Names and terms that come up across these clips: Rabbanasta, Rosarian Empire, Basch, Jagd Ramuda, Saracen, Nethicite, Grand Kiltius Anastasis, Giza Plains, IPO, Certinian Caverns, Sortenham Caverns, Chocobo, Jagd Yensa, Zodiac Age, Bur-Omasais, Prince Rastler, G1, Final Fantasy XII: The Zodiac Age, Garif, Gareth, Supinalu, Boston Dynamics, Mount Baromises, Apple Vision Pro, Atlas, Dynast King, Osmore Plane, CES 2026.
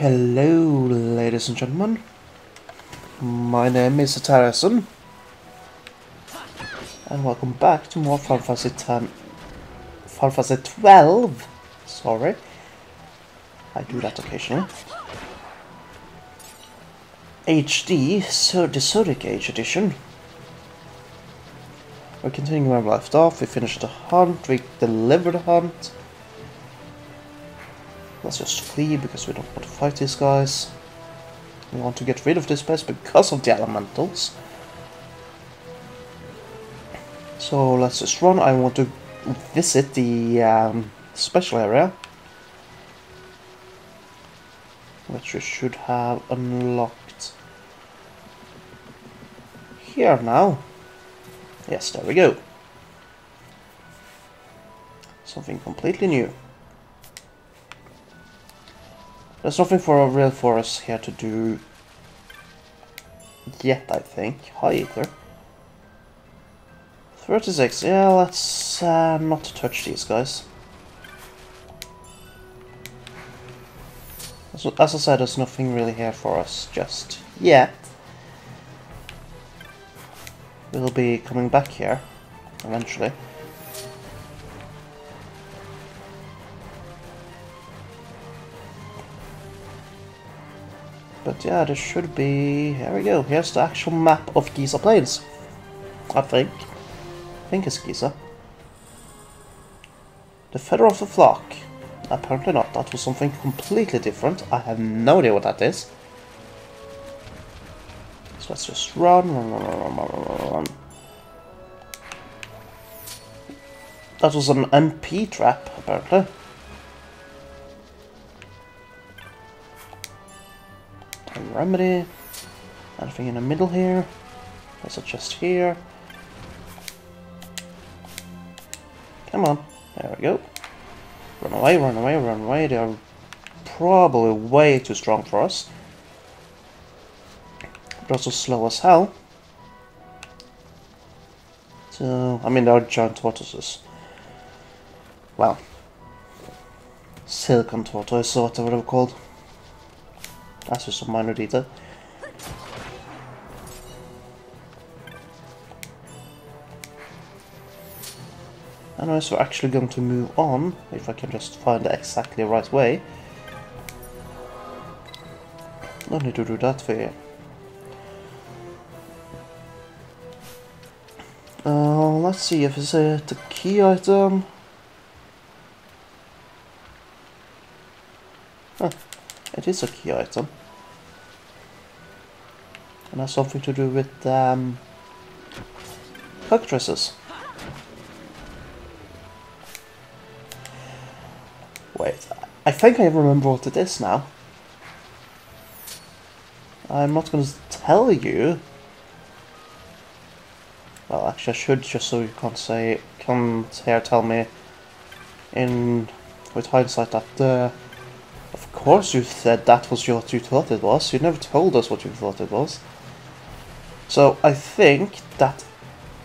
Hello, ladies and gentlemen. My name is Saracen, and welcome back to more Final Fantasy XII. Sorry, I do that occasionally. HD, the Zodiac Age edition. We're continuing where we left off. We finished the hunt. We delivered the hunt. Let's just flee, because we don't want to fight these guys. We want to get rid of this place because of the elementals. So let's just run. I want to visit the special area, which we should have unlocked here now. Yes, there we go. Something completely new. There's nothing for us here to do yet, I think. Hi, Ether. 36, yeah, let's not touch these guys. As I said, there's nothing really here for us just yet. We'll be coming back here eventually. But yeah, this should be... here we go, here's the actual map of Giza Plains, I think. I think it's Giza. The Feather of the Flock. Apparently not, that was something completely different. I have no idea what that is. So let's just run. That was an MP trap, apparently. Remedy. Anything in the middle here? Let's adjust here. Come on. There we go. Run away, run away, run away. They are probably way too strong for us. They're also slow as hell. So, I mean, they are giant tortoises. Well, silicon tortoise or whatever they're called. That's just a minor detail. Anyways, we're actually going to move on, if I can just find the exactly right way. Don't need to do that for you. Let's see if it's the key item. Huh. It is a key item. And has something to do with cockatrices. Wait, I think I remember what it is now. I'm not going to tell you. Well, actually, I should, just so you can't tell me in with hindsight that. Of course you said that was what you thought it was. You never told us what you thought it was. So I think that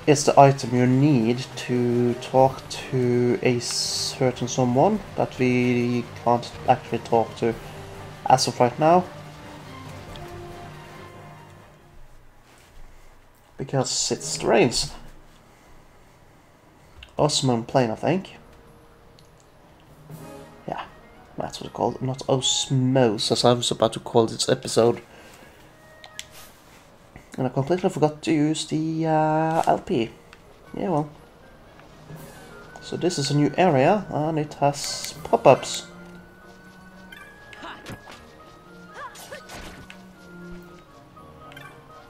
is the item you need to talk to a certain someone that we can't actually talk to as of right now. Because it's the rains. Osmore Plane, I think. That's what it's called, not Osmose, as I was about to call this episode. And I completely forgot to use the LP. Yeah, well. So this is a new area, and it has pop-ups.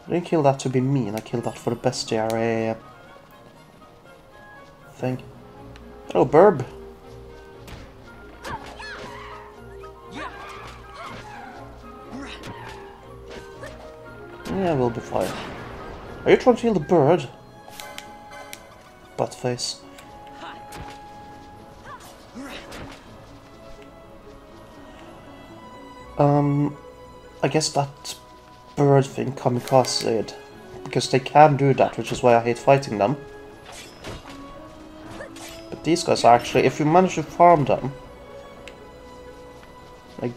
I didn't kill that to be mean, I killed that for the bestiary thing. Oh, Burb! Yeah, we'll be fine. Are you trying to kill the bird? Buttface. I guess that bird thing kamikazed, because they can do that, which is why I hate fighting them. But these guys are actually, if you manage to farm them, like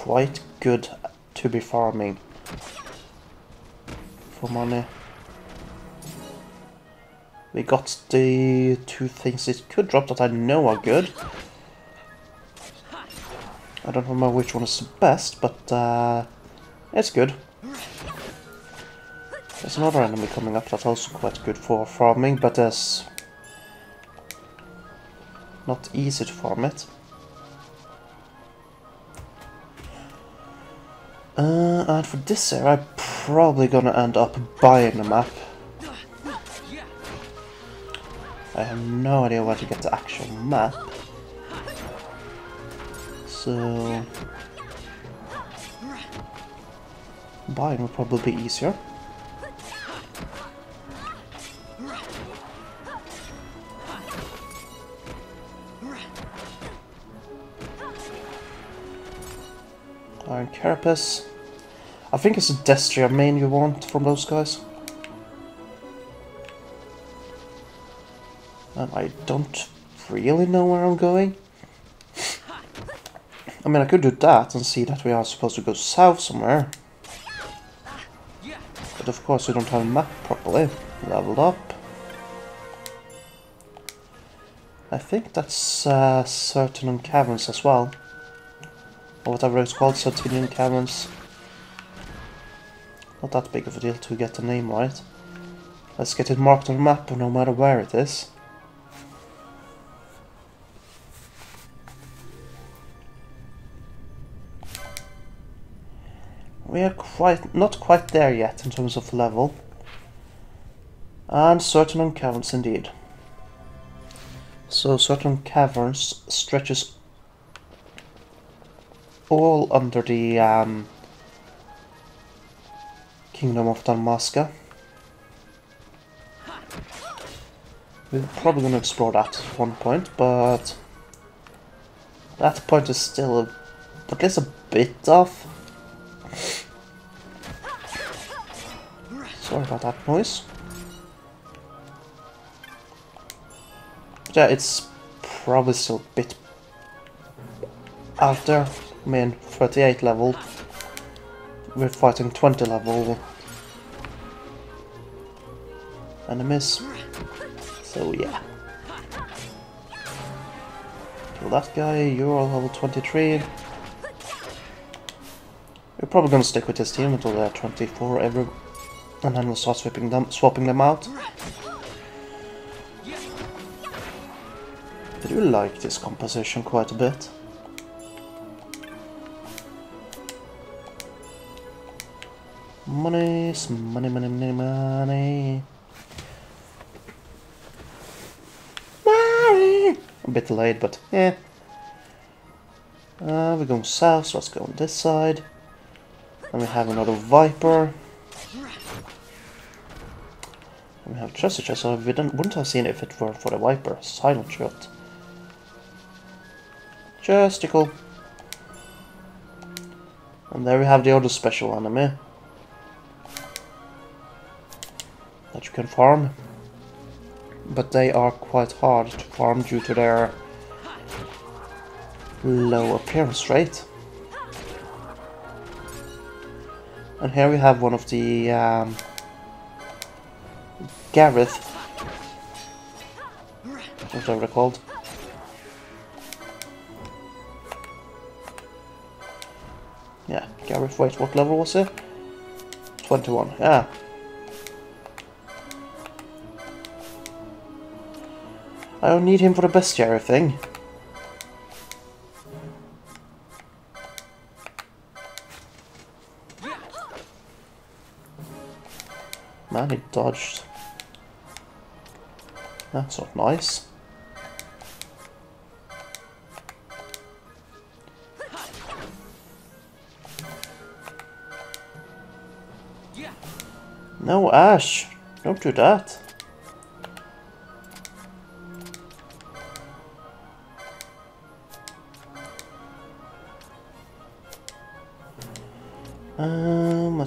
quite good to be farming for money. We got the two things it could drop that I know are good. I don't remember which one is the best, but it's good. There's another enemy coming up that's also quite good for farming, but it's not easy to farm it. And for this area, I'm probably gonna end up buying a map. I have no idea where to get the actual map. So buying will probably be easier. Iron Carapace. I think it's a Destria main you want from those guys. And I don't really know where I'm going. I mean, I could do that and see that we are supposed to go south somewhere. But of course we don't have a map properly leveled up. I think that's Sortenham Caverns as well. Or whatever it's called, Certinian Caverns. Not that big of a deal to get the name right. Let's get it marked on the map no matter where it is. We are not quite there yet in terms of level. And Sortenham Caverns indeed. So Sortenham Caverns stretches all under the Kingdom of Damasca. We're probably going to explore that at one point, but that point is still at least a bit off. Sorry about that noise. But yeah, it's probably still a bit out there. I mean, 38 level, we're fighting 20 level enemies, so yeah. Kill that guy, you're all level 23. We're probably gonna stick with this team until they're 24 every, and then we'll start swapping them out. I do like this composition quite a bit. Monies, money, money, money, money. Money! A bit delayed, but yeah. We're going south, so let's go on this side. And we have another Viper. And we have Treasure Chest, so we wouldn't have seen it if it weren't for the Viper. Silent Shot. Justicle. And there we have the other special enemy that you can farm, but they are quite hard to farm due to their low appearance rate. And here we have one of the Gareth, whatever they're called. Yeah, Gareth, wait, what level was it? 21, yeah. I don't need him for the bestiary thing. Man, he dodged. That's not nice. No, Ashe, don't do that.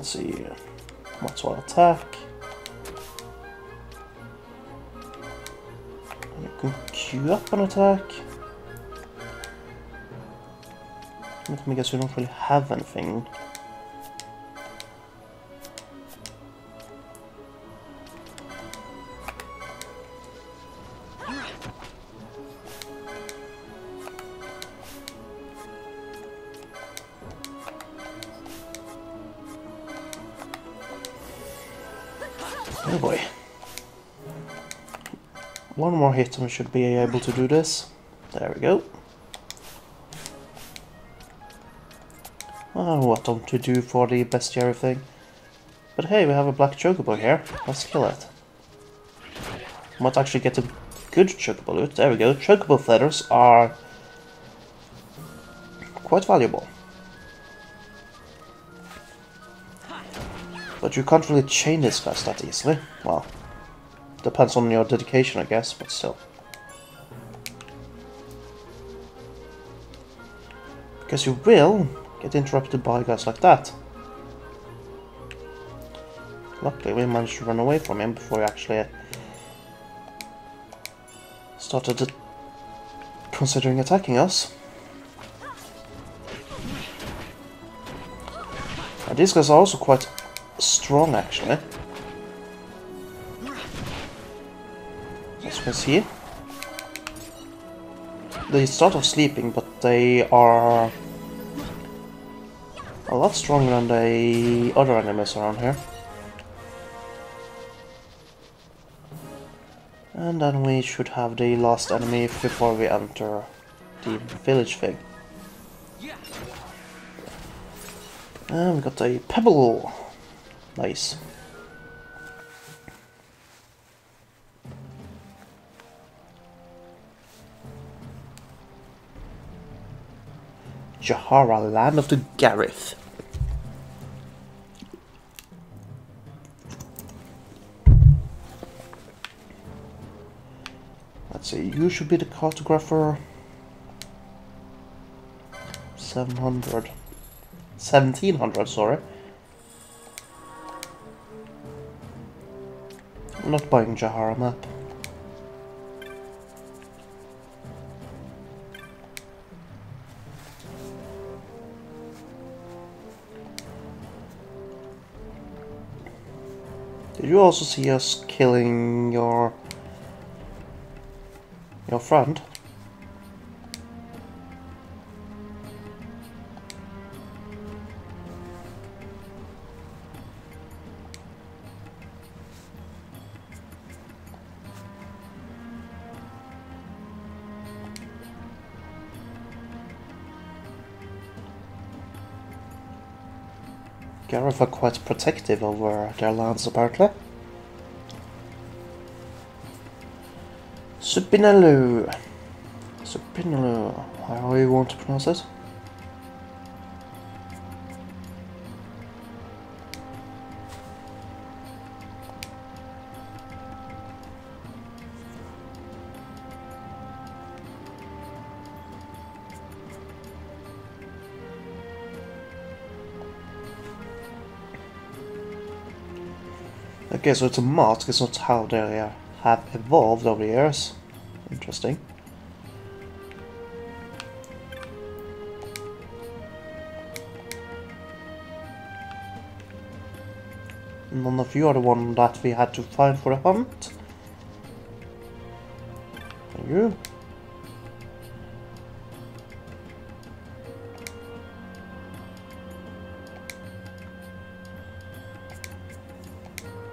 Let's see, what's our attack? You can queue up an attack. Let me guess, we don't really have anything. Oh boy. One more hit and we should be able to do this. There we go. Oh, what don't we do for the bestiary thing? But hey, we have a black chocobo here. Let's kill it. Might actually get a good chocobo loot. There we go. Chocobo feathers are quite valuable. But you can't really chain this class that easily. Well, depends on your dedication, I guess, but still. Because you will get interrupted by guys like that. Luckily, we managed to run away from him before he actually started considering attacking us. And these guys are also quite strong, actually. As you can see, they start off sleeping, but they are a lot stronger than the other enemies around here. And then we should have the last enemy before we enter the village thing. And we got a pebble. Nice. Jahara, land of the Gareth. Let's see, you should be the cartographer. 1700, sorry. I'm not buying Jahara map. Did you also see us killing your friend? Gareth are quite protective over their lands, apparently. Supinalu. Supinalu. How do you want to pronounce it? Okay, so it's a mask, it's not how they have evolved over the years. Interesting. None of you are the one that we had to find for a hunt. Thank you.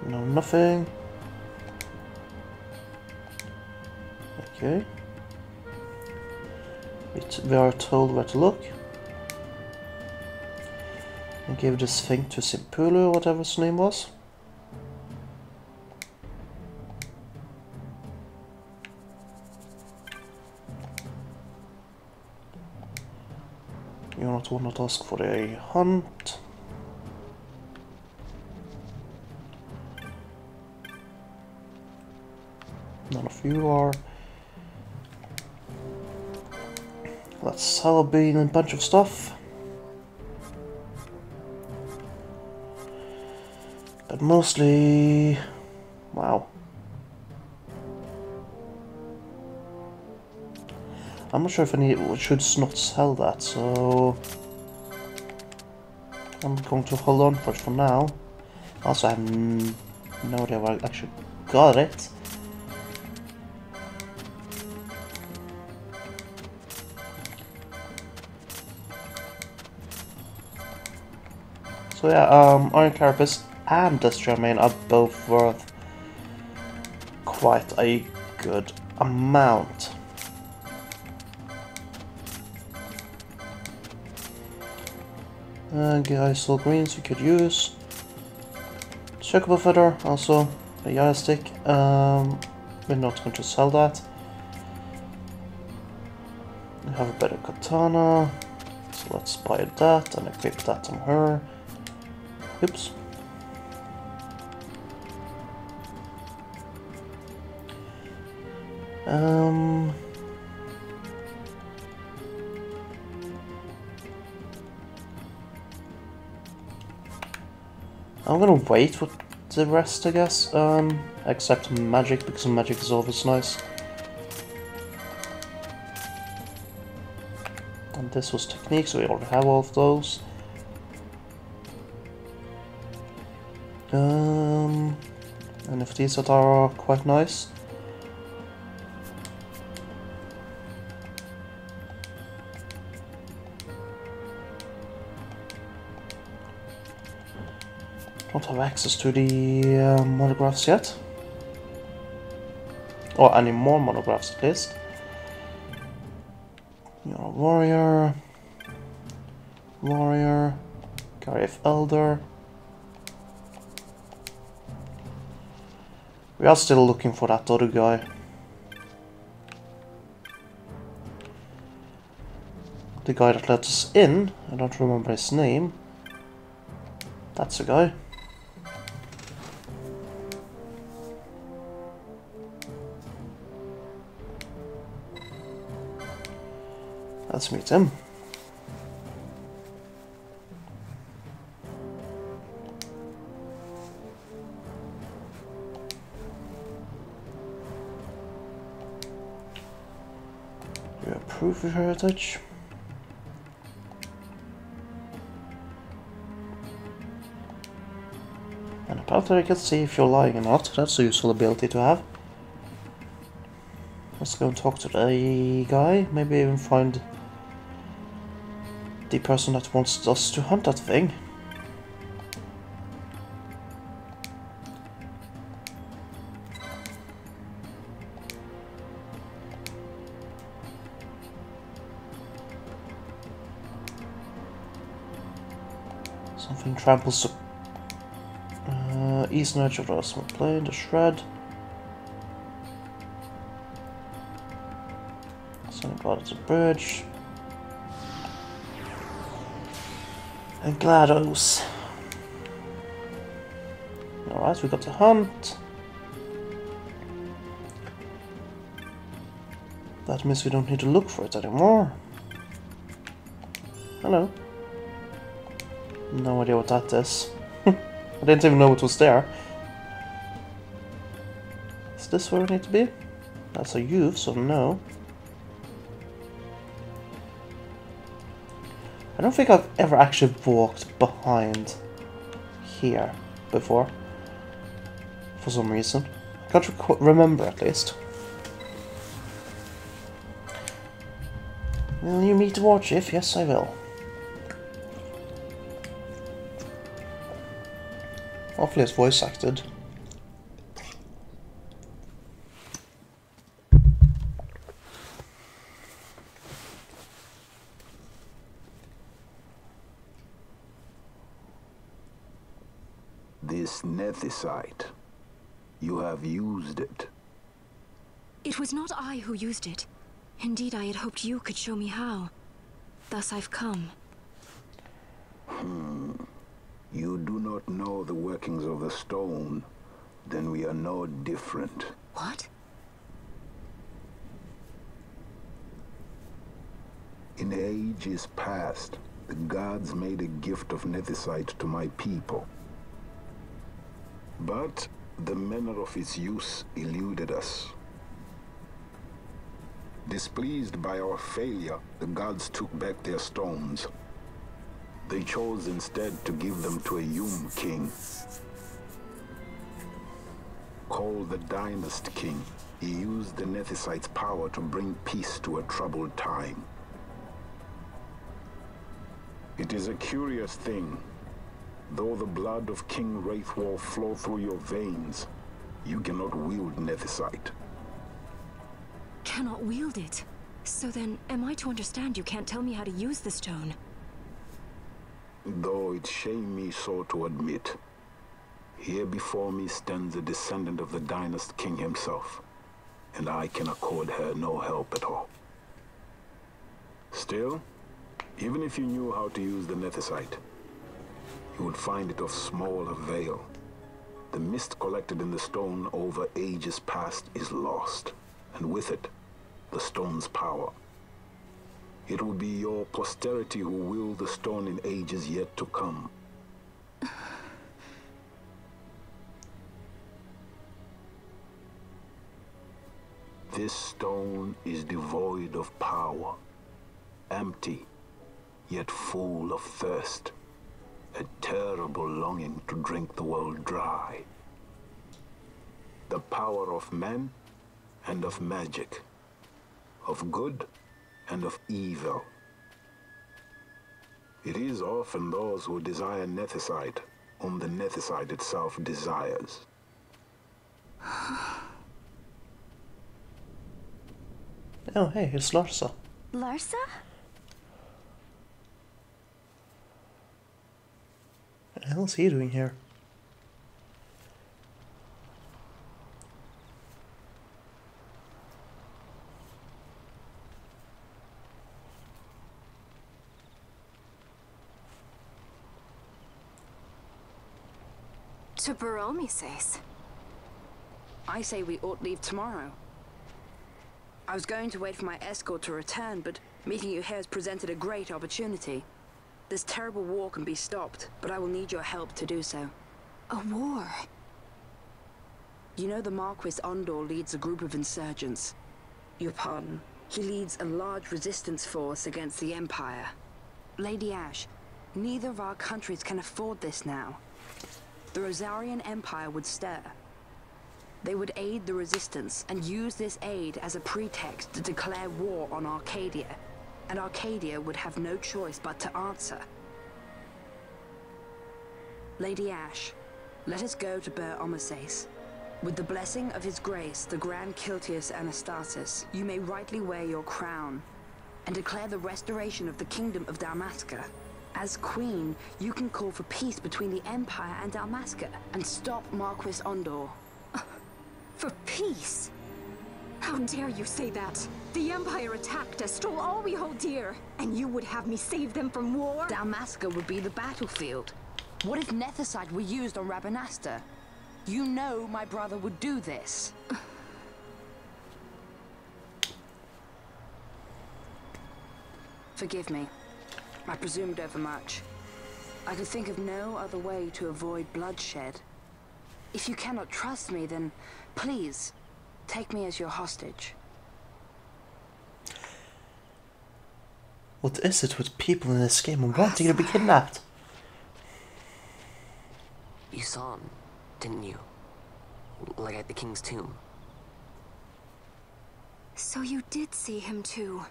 No, nothing. Okay. We are told where to look. And give this thing to Simpulu or whatever his name was. You're not one to ask for a hunt. None of you are. Let's sell a bean and a bunch of stuff. But mostly. Wow. I'm not sure if I need it, should not sell that, so I'm going to hold on for it for now. Also, I have no idea where I actually got it. So yeah, Iron Carapace and Destroyer Main are both worth quite a good amount. Guys, all greens we could use. Chocobo Feather, also a Yaya Stick. We're not going to sell that. We have a better katana, so let's buy that and equip that on her. Oops. I'm gonna wait for the rest, I guess, except magic, because magic is always nice. And this was technique, so we already have all of those. And NFTs that are quite nice. Don't have access to the monographs yet, or any more monographs at least. You're a warrior, Garif Elder. We are still looking for that other guy. The guy that let us in, I don't remember his name. That's the guy. Let's meet him. Proof of heritage. And apparently I can see if you're lying or not. That's a useful ability to have. Let's go and talk to the guy. Maybe even find the person that wants us to hunt that thing. Tramples the eastern edge of the Rosmore Plane, the shred. Something about the bridge. And GLaDOS. Alright, we got the hunt. That means we don't need to look for it anymore. Hello. No idea what that is. I didn't even know it was there. Is this where we need to be? That's a youth, so no. I don't think I've ever actually walked behind here before. For some reason. I can't remember at least. Will you meet the war chief? Yes, I will. Hopefully it's voice acted. This Nethicite. You have used it. It was not I who used it. Indeed, I had hoped you could show me how. Thus I've come. You do not know the workings of the stone, then we are no different. What? In ages past, the gods made a gift of Nethicite to my people. But the manner of its use eluded us. Displeased by our failure, the gods took back their stones. They chose instead to give them to a Yum king, called the Dynast King. He used the Nethicite's power to bring peace to a troubled time. It is a curious thing. Though the blood of King Raithwall flow through your veins, you cannot wield Nethicite. Cannot wield it? So then, am I to understand you can't tell me how to use the stone? Though it shame me so to admit, here before me stands a descendant of the Dynast King himself, and I can accord her no help at all. Still, even if you knew how to use the Nethicite, you would find it of small avail. The mist collected in the stone over ages past is lost, and with it, the stone's power. It will be your posterity who wield the stone in ages yet to come. This stone is devoid of power, empty, yet full of thirst. A terrible longing to drink the world dry. The power of men and of magic, of good and of evil. It is often those who desire Nethicite whom the Nethicite itself desires. Oh hey, it's Larsa. Larsa? What the hell is he doing here? To Bur-Omasais. I say we ought leave tomorrow. I was going to wait for my escort to return, but meeting you here has presented a great opportunity. This terrible war can be stopped, but I will need your help to do so. A war? You know the Marquis Ondor leads a group of insurgents. Your pardon. He leads a large resistance force against the Empire. Lady Ashe, neither of our countries can afford this now. The Rosarian Empire would stir. They would aid the resistance and use this aid as a pretext to declare war on Arcadia. And Arcadia would have no choice but to answer. Lady Ashe, let us go to Bur-Omasais. With the blessing of his grace, the Grand Kiltius Anastasis, you may rightly wear your crown and declare the restoration of the Kingdom of Damasca. As Queen, you can call for peace between the Empire and Damasca and stop Marquis Ondor. For peace? How dare you say that? The Empire attacked us, stole all we hold dear, and you would have me save them from war? Damasca would be the battlefield. What if Nethicite were used on Rabbanasta? You know my brother would do this. Forgive me. I presumed overmuch. I could think of no other way to avoid bloodshed. If you cannot trust me, then please, take me as your hostage. What is it with people in this game and wanting to be kidnapped? You saw him, didn't you? Like at the king's tomb. So you did see him too.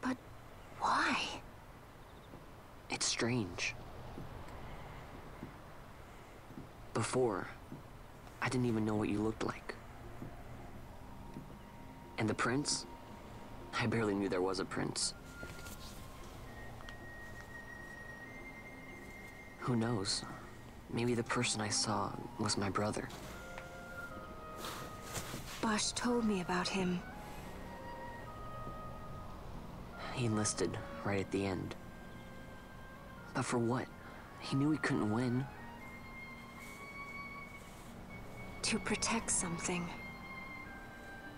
But why? It's strange. Before, I didn't even know what you looked like. And the prince? I barely knew there was a prince. Who knows? Maybe the person I saw was my brother. Basch told me about him. He enlisted right at the end. But for what? He knew he couldn't win. To protect something.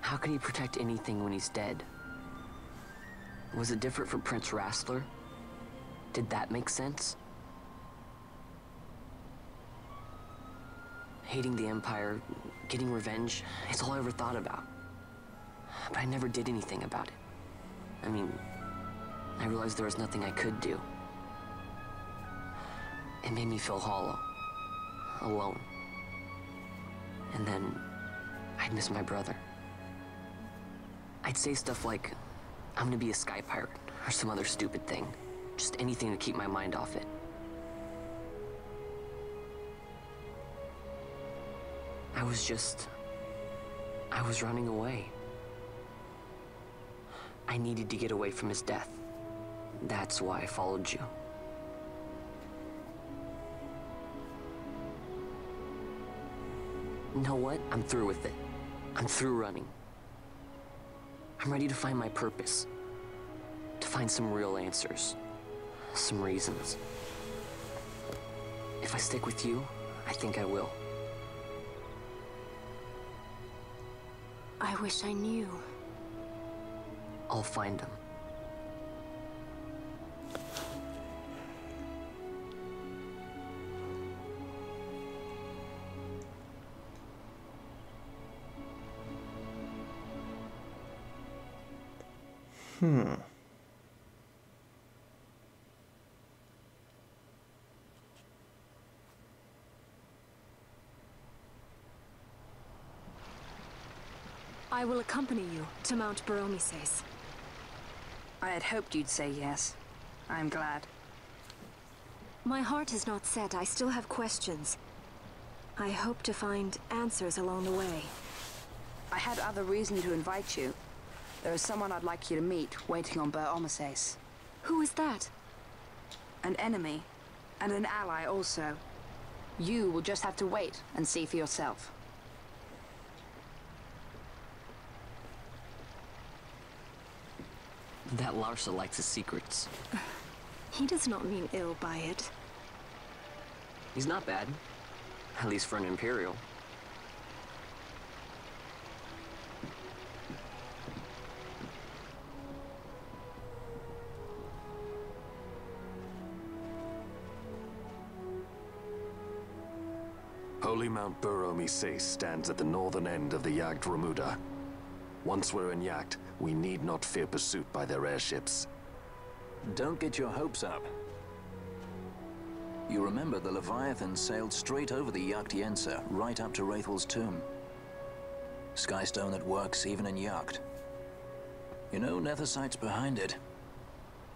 How can he protect anything when he's dead? Was it different for Prince Rastler? Did that make sense? Hating the Empire, getting revenge, it's all I ever thought about. But I never did anything about it. I mean, I realized there was nothing I could do. It made me feel hollow, alone. And then I'd miss my brother. I'd say stuff like, I'm gonna be a sky pirate, or some other stupid thing. Just anything to keep my mind off it. I was running away. I needed to get away from his death. That's why I followed you. You know what? I'm through with it. I'm through running. I'm ready to find my purpose. To find some real answers. Some reasons. If I stick with you, I think I will. I wish I knew. I'll find them. I will accompany you to Mount Baromises. I had hoped you'd say yes. I'm glad. My heart is not set. I still have questions. I hope to find answers along the way. I had other reason to invite you. There is someone I'd like you to meet, waiting on Bur-Omasais. Who is that? An enemy, and an ally also. You will just have to wait and see for yourself. That Larsa likes his secrets. He does not mean ill by it. He's not bad. At least for an Imperial. Holy Mount Bur-Omasais stands at the northern end of the Jagd Ramuda. Once we're in Jagd, we need not fear pursuit by their airships. Don't get your hopes up. You remember the Leviathan sailed straight over the Jagd Yensa, right up to Raithwall's tomb. Skystone that works even in Jagd. You know, Nethicite's behind it.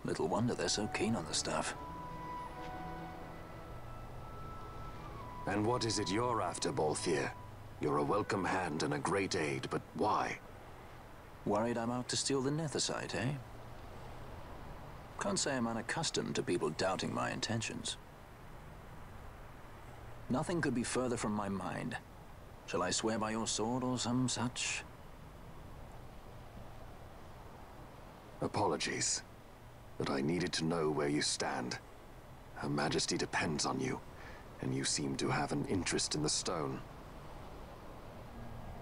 Little wonder they're so keen on the stuff. And what is it you're after, Balthier? You're a welcome hand and a great aid, but why? Worried I'm out to steal the Nethicite, eh? Can't say I'm unaccustomed to people doubting my intentions. Nothing could be further from my mind. Shall I swear by your sword or some such? Apologies, but I needed to know where you stand. Her Majesty depends on you, and you seem to have an interest in the stone.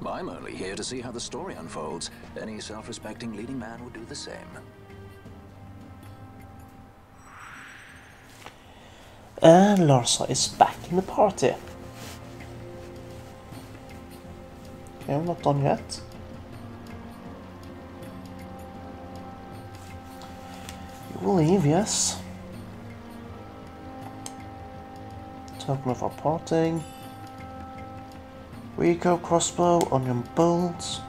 I'm only here to see how the story unfolds. Any self-respecting leading man will do the same. And Larsa is back in the party. Okay, I'm not done yet. You will leave, yes. Token of our parting. Rico, crossbow, onion bolts.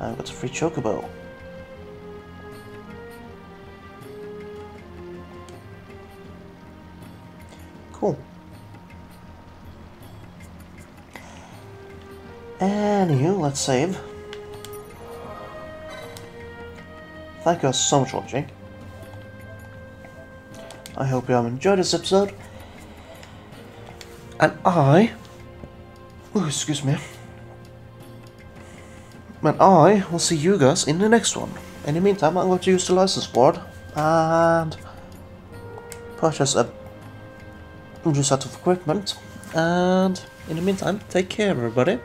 I got a free chocobo. Cool. Anywho, let's save. Thank you so much for watching. I hope you have enjoyed this episode. And I will see you guys in the next one. In the meantime, I'm going to use the license board and purchase a new set of equipment. And in the meantime, take care, everybody.